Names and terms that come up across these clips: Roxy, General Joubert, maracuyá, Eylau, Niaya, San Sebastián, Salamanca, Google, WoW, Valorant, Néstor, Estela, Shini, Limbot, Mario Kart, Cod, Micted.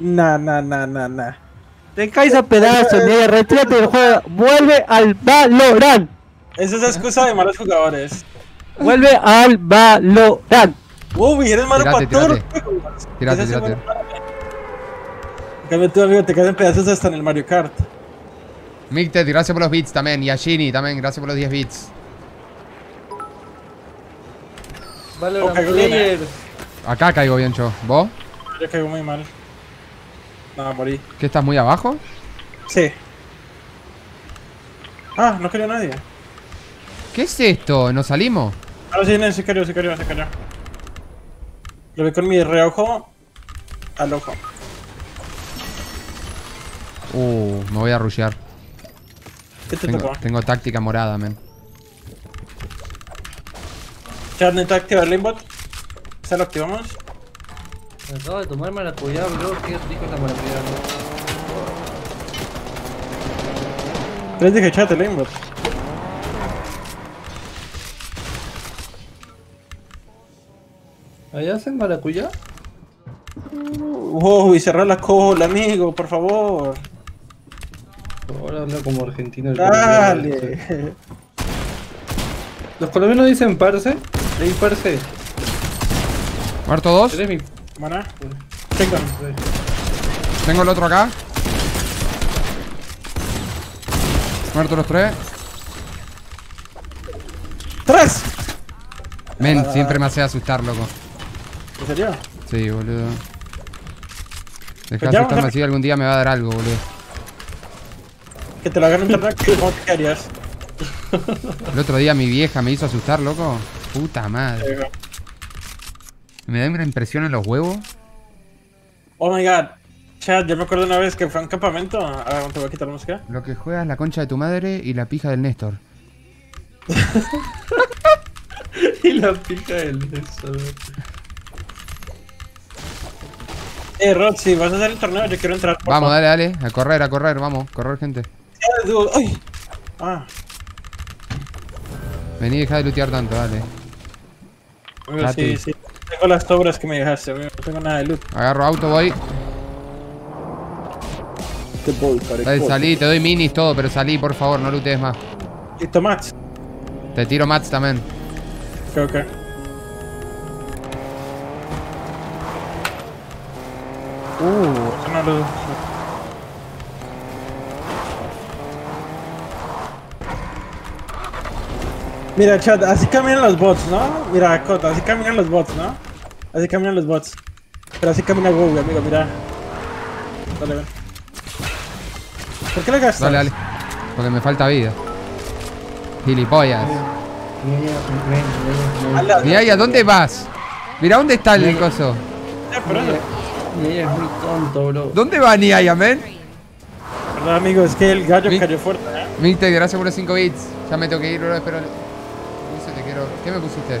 Nah. Te caes a pedazos, Niaya, retírate del juego. Vuelve al Valorant. Esa es la excusa de malos jugadores. Vuelve al Valorant. Uy, eres malo para todo los juegos. Tírate. En cambio tú, amigo, te caes en pedazos hasta en el Mario Kart. Micted, gracias por los bits también. Y a Shini también, gracias por los 10 bits. Valorant player. Acá caigo bien, yo. ¿Vos? Yo caigo muy mal. Nada, morí. ¿Qué, estás muy abajo? Sí. Ah, no cayó nadie. ¿Qué es esto? ¿Nos salimos? Ah, sí, no, se cayó. Lo vi con mi reojo al ojo. Me voy a rushear. ¿Qué te tocó? Tengo táctica morada, men. Chat, ¿no está activado el Limbot? ¿Se lo activamos? Me acabo de tomar maracuyá, bro. Qué rico la maracuyá, bro. Les dije, chat, el Limbot. ¿Allá hacen maracuyá? Y cerrar la cola, amigo, por favor. Ahora habla como argentino. Dale. Los colombianos dicen parce. Leí parce. Muerto dos. Maná. Tengo el otro acá. Muerto los tres. ¡Tres! Men, siempre me hace asustar, loco. ¿En serio? Sí, boludo. Deja de asustarme, así algún día me va a dar algo, boludo. Que te lo agarren tan rápido, ¿cómo te quedarías? El otro día mi vieja me hizo asustar, loco. Puta madre. Me da una impresión en los huevos. Oh my god. Chat, yo me acuerdo una vez que fue a un campamento. A ver, te voy a quitar la música. Lo que juegas es la concha de tu madre y la pija del Néstor. Y la pija del Néstor. Roxy, vas a hacer el torneo, yo quiero entrar. Vamos, dale. A correr, vamos. Correr, gente. Ay. Ah. Vení, deja de lootear tanto, dale. Amigo, sí. Tengo las sobras que me dejaste, amigo. No tengo nada de loot. Agarro auto, voy. Dale, salí, te doy minis, todo, pero salí, por favor, no lootees más. Listo, Mats. Te tiro Mats también. Ok. Eso no lo... Mira, chat, así caminan los bots, ¿no? Mira, Cod, así caminan los bots, ¿no? Así caminan los bots. Pero así camina Google, amigo, mira. Dale, ven. ¿Por qué le gastas? Dale. Porque me falta vida. Gilipollas. Mira, ¿y a dónde vas? Mira, ¿dónde está el coso? Niaya es muy tonto, bro. ¿Dónde va Niaya, men? Perdón, amigo, es que el gallo cayó fuerte, ¿eh? Micted, gracias por los 5 bits. Ya me tengo que ir, bro, espero. Te quiero. ¿Qué me pusiste?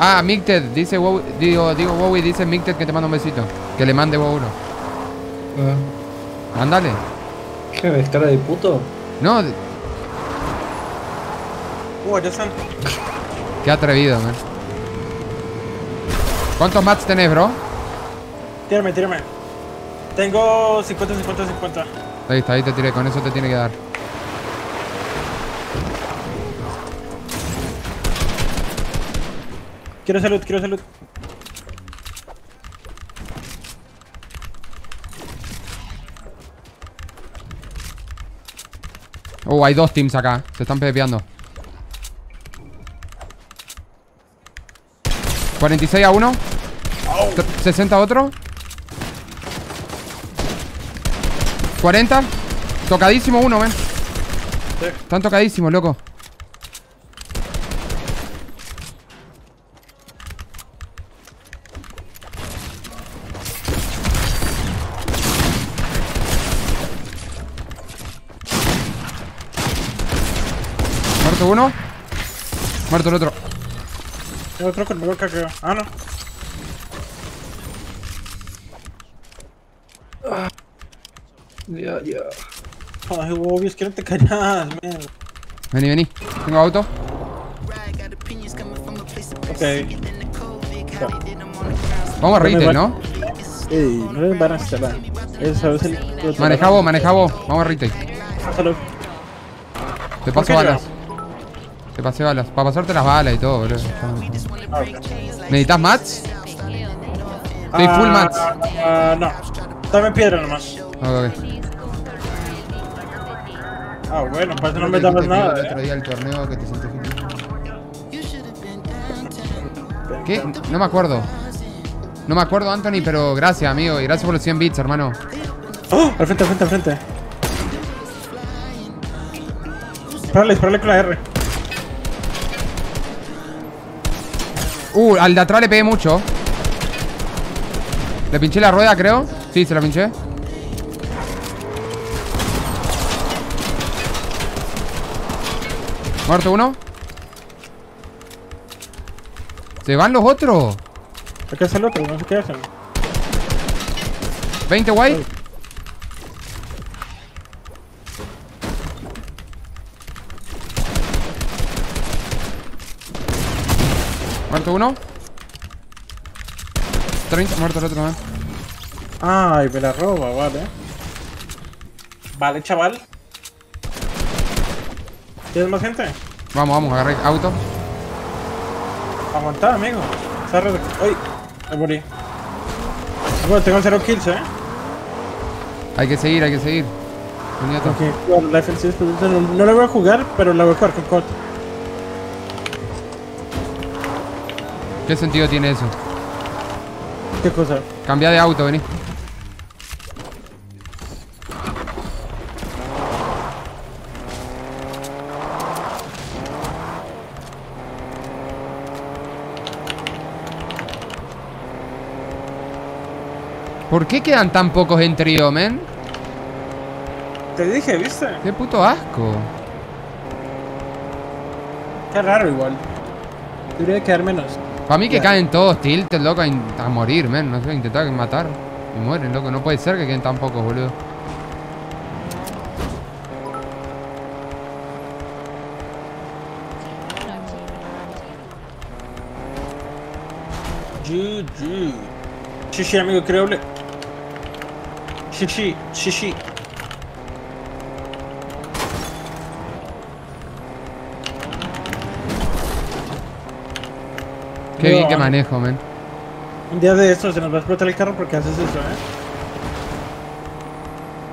Ah, Micted, dice WoW. Digo WoW y dice Micted que te manda un besito. Que le mande WoW 1. Mándale. ¿Qué ves, cara de puto? No. Ya están. Qué atrevido, man. ¿Cuántos mats tenés, bro? Tírame. Tengo 50. Ahí te tiré, con eso te tiene que dar. Quiero salud. Hay dos teams acá, se están pepeando. 46 a uno. 60 a otro. 40. Tocadísimo uno, ven. Sí. Están tocadísimos, loco. Muerto uno. Muerto el otro. El otro con boca creo. Ah, no. Ya. Ay, obvio, es que no te callas, man. Vení. Tengo auto. Ok. Vamos a reírte, ¿no? Sí, no le van a instalar. Eso es el... Maneja vos. Vamos a retake. Pásalo. Te paso balas. Te pasé balas. Para pasarte las balas y todo, boludo. ¿Necesitas mats? Estoy full mats. No. Dame piedra nomás. Okay. Bueno, parece que no me tardas nada. El otro día el torneo que te sentí. ¿Qué? No me acuerdo. No me acuerdo, Anthony, pero gracias, amigo. Y gracias por los 100 bits, hermano. ¡Oh! Al frente, al frente, al frente. Disparale con la R. Al de atrás le pegué mucho. Le pinché la rueda, creo. Sí, se la pinché. Muerto uno. Se van los otros. Acá es el otro, no sé qué hacen. 20 guay. Muerto uno. 30, muerto el otro también. Ay, me la roba, vale. Vale, chaval. ¿Tienes más gente? Vamos, agarré auto. Aguantá, amigo. ¡Ay! Me morí. Bueno, tengo 0 kills, eh. Hay que seguir. Okay. Bueno, la defensiva es... No la voy a jugar, pero la voy a jugar con Cod. ¿Qué sentido tiene eso? ¿Qué cosa? Cambia de auto, vení. ¿Por qué quedan tan pocos en trío, men? Te dije, ¿viste? Qué puto asco. Qué raro igual. Debería quedar menos. Para mí que caen todos tilted, loco, a morir, men. No sé, intentar matar y mueren, loco. No puede ser que queden tan pocos, boludo. GG. Sí, amigo, creable. Sí. Qué bien que manejo, men. Un día de estos se nos va a explotar el carro porque haces eso,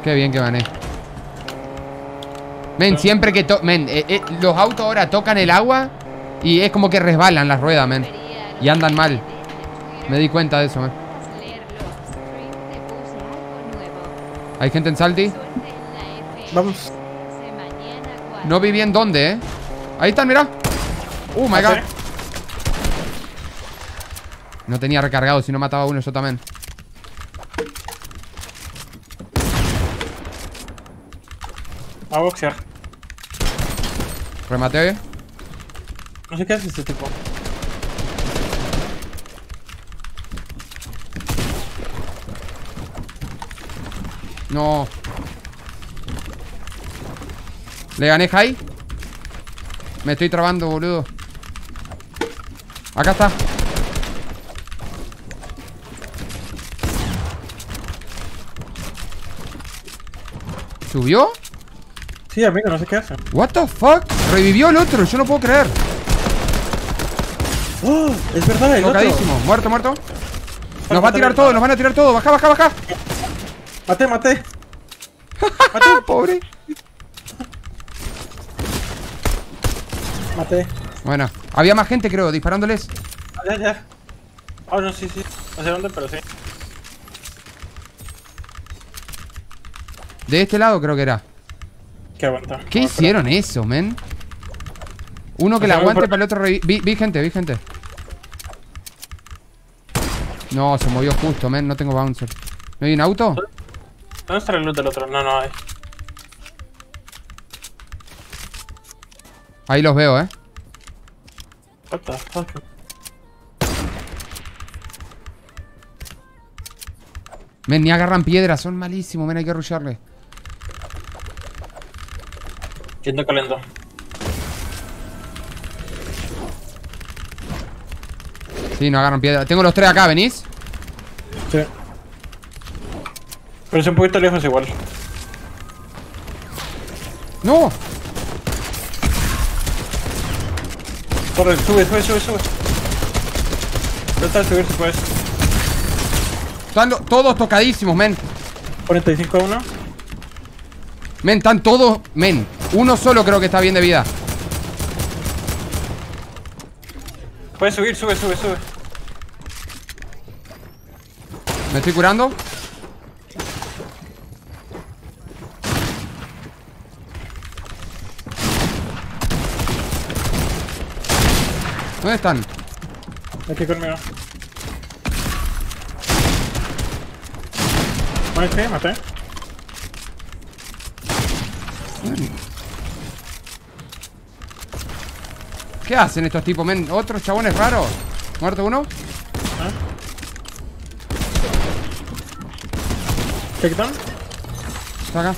Qué bien que manejo. Men, siempre que los autos ahora tocan el agua y es como que resbalan las ruedas, men. Y andan mal. Me di cuenta de eso, men. ¿Hay gente en Salty? Vamos. No vi bien dónde, Ahí están, mirá. My god. No tenía recargado, si no mataba a uno yo también. A boxear. Remate. No sé qué hace este tipo. No. Le gané high. Me estoy trabando, boludo. Acá está. ¿Subió? Sí, amigo, no sé qué hace. What the fuck? Revivió el otro, yo no puedo creer. Es verdad, el tocadísimo. Otro. Muerto. Nos va a tirar todo, nos van a tirar todo. Baja. Maté. Pobre. Maté. Bueno, había más gente, creo, disparándoles. Ya. No, sí. No sé dónde, pero sí. De este lado creo que era. Que aguanta. ¿Qué hicieron eso, men? Uno que la aguante para el otro. Vi gente. No, se movió justo, men. No tengo bouncer. ¿No hay un auto? ¿Dónde está el loot del otro? No hay. Ahí los veo, What the fuck? Men, ni agarran piedras, son malísimos, men, hay que rusharle. Yendo calento. Sí, no agarran piedras. Tengo los tres acá, ¿venís? Sí. Pero es un poquito lejos igual. ¡No! Corre, sube. Trata de subirse, pues. Están todos tocadísimos, men. 45 a 1. Men, están todos, men. Uno solo creo que está bien de vida. Puedes subir, sube. Me estoy curando. ¿Dónde están? Aquí conmigo. Maté, ¿Qué hacen estos tipos, men? ¿Otros chabones raros? ¿Muerto uno? ¿Te quitan? Está acá.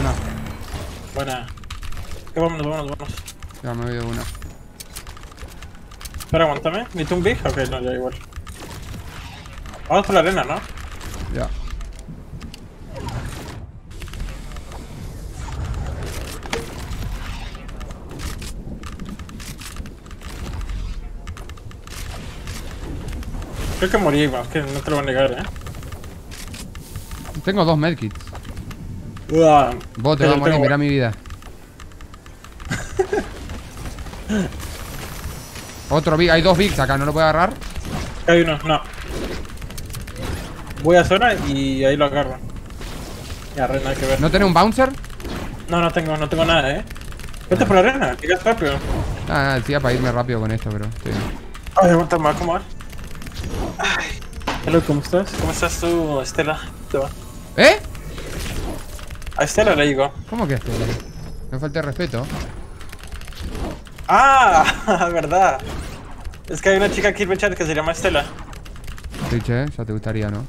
Una. Buena. Vámonos. Ya me voy de una. Espera, aguántame. ¿Ni tú un big? Ok, no, ya igual. Vamos por la arena, ¿no? Ya. Creo que morí igual, que no te lo van a negar, Tengo dos medkits. Vos te vas a morir, mirá mi vida. Otro big, hay dos bigs acá, ¿no lo puedo agarrar? Hay uno, no. Voy a zona y ahí lo agarro. Ya, re, nada que ver. ¿No tenés un bouncer? No, no tengo nada, Vete por la arena, llegas rápido. Ah, decía para irme rápido con esto, pero... Ay, aguanta más, ¿cómo vas? Ay. Hello, ¿cómo estás? ¿Cómo estás tú, Estela? ¿Te va? A Estela le digo. ¿Cómo que Estela? Me falta respeto. Ah, verdad. Es que hay una chica aquí en el chat que se llama Estela. Sí, che, ya te gustaría, ¿no?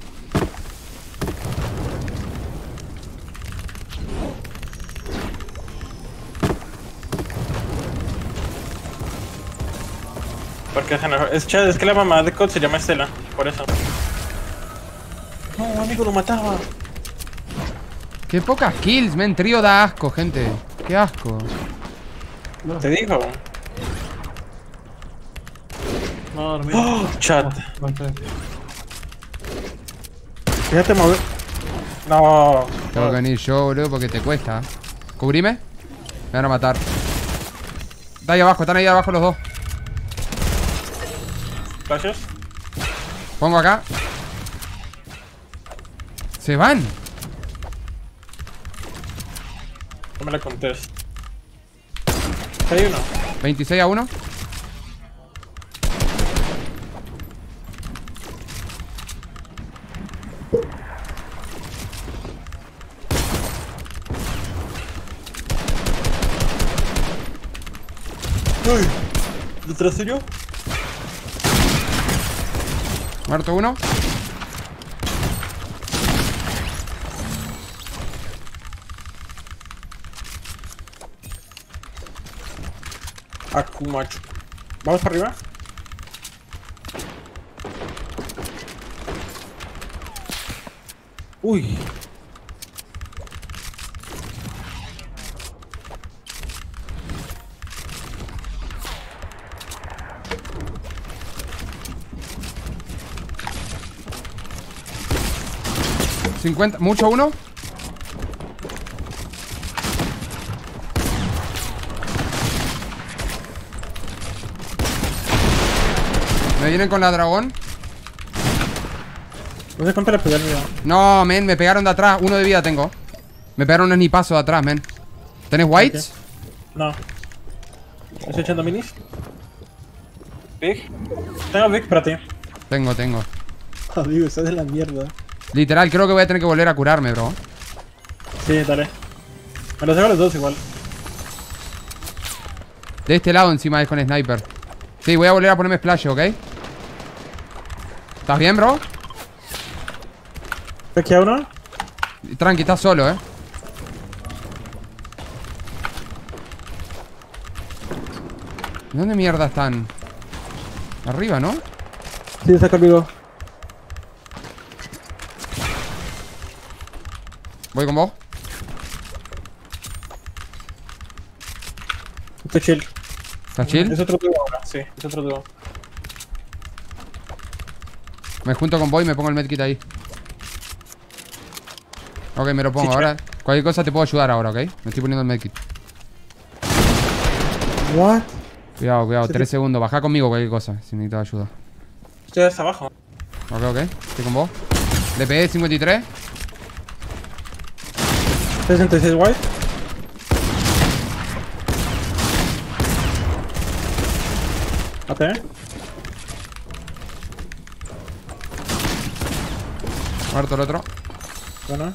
Porque es que la mamá de Cod se llama Estela, por eso. No, amigo, lo mataba. Qué pocas kills, men. Trío da asco, gente. Qué asco. No. Te digo. No, dormido. ¡Oh, chat! Fíjate mover. No. Tengo que venir yo, boludo, porque te cuesta. ¿Cubrime? Me van a matar. Está ahí abajo, están ahí abajo los dos. ¿Flashes? Pongo acá. Se van. No me la contés. Hay uno. 26 a 1. Uy, ¿detrás de yo? Muerto uno. Akumacho. ¿Vamos para arriba? Uy. ¿50? ¿Mucho uno? ¿Me vienen con la dragón? No sé cuánto le pegué. No, men, me pegaron de atrás. Uno de vida tengo. Me pegaron un snipazo de atrás, men. ¿Tenés whites? Okay. No. ¿Estás echando minis? ¿Big? Tengo big para ti. Tengo. Amigo, estás de la mierda. Literal, creo que voy a tener que volver a curarme, bro. Sí, dale. Me los dejo los dos igual. De este lado encima es con sniper. Sí, voy a volver a ponerme splash, ¿ok? ¿Estás bien, bro? ¿Te queda uno? Tranqui, estás solo, ¿Dónde mierda están? Arriba, ¿no? Sí, está conmigo. Voy con vos. Está chill. ¿Está chill? Es otro tubo ahora, sí, es otro tubo. Me junto con vos y me pongo el medkit ahí. Ok, me lo pongo sí, ahora. Cualquier cosa te puedo ayudar ahora, ok. Me estoy poniendo el medkit. What? Cuidado, cuidado, 3 segundos. Baja conmigo cualquier cosa, si necesitas ayuda. Estoy hasta abajo. Ok, ok, estoy con vos. DPS 53. 66 white. Ok. Muerto el otro. Bueno.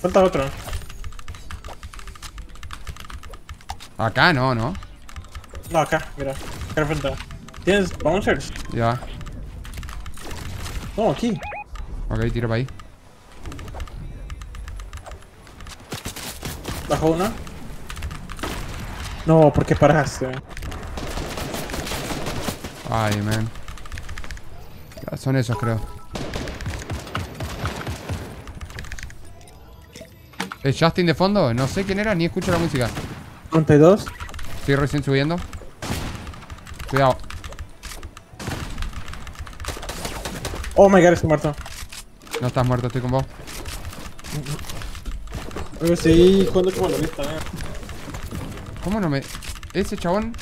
Falta otro. Acá no, ¿no? No, acá, mira. Acá enfrente. ¿Tienes bouncers? Ya. No, aquí. Ok, tiro para ahí. Bajo una. No, ¿por qué paraste? Ay, man. Son esos, creo. ¿Es Justin de fondo? No sé quién era, ni escucho la música. 92. Estoy recién subiendo. Cuidado. Oh my god, estoy muerto. No estás muerto, estoy con vos. Sí, jugando como la vista, eh. ¿Cómo no me...? Ese chabón...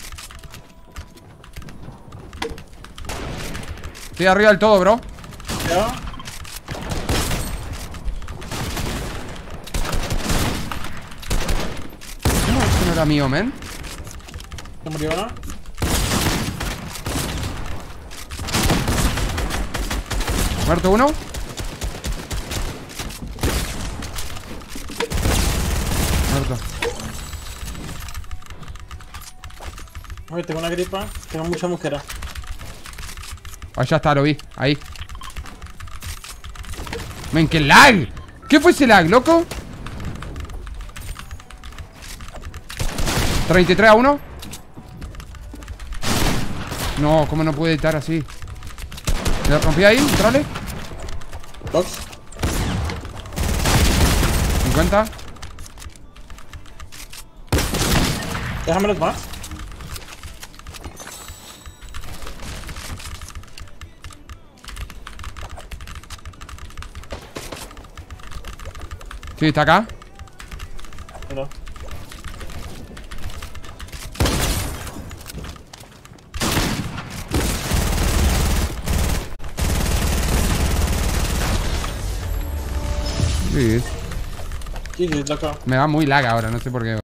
Estoy arriba del todo, bro. ¿Ya? ¿Cómo eso no era mío, men? ¿Se murió, no? ¿Muerto uno? Muerto. Oye, tengo una gripa. Tengo mucha mosquera. Allá está, lo vi. Ahí. Men, qué lag. ¿Qué fue ese lag, loco? 33-1. No, ¿cómo no puede estar así? ¿Le rompí ahí? ¿Entrale? Box. 50. Déjame los más. Sí, está acá. No. Sí. Me da muy lag ahora, no sé por qué.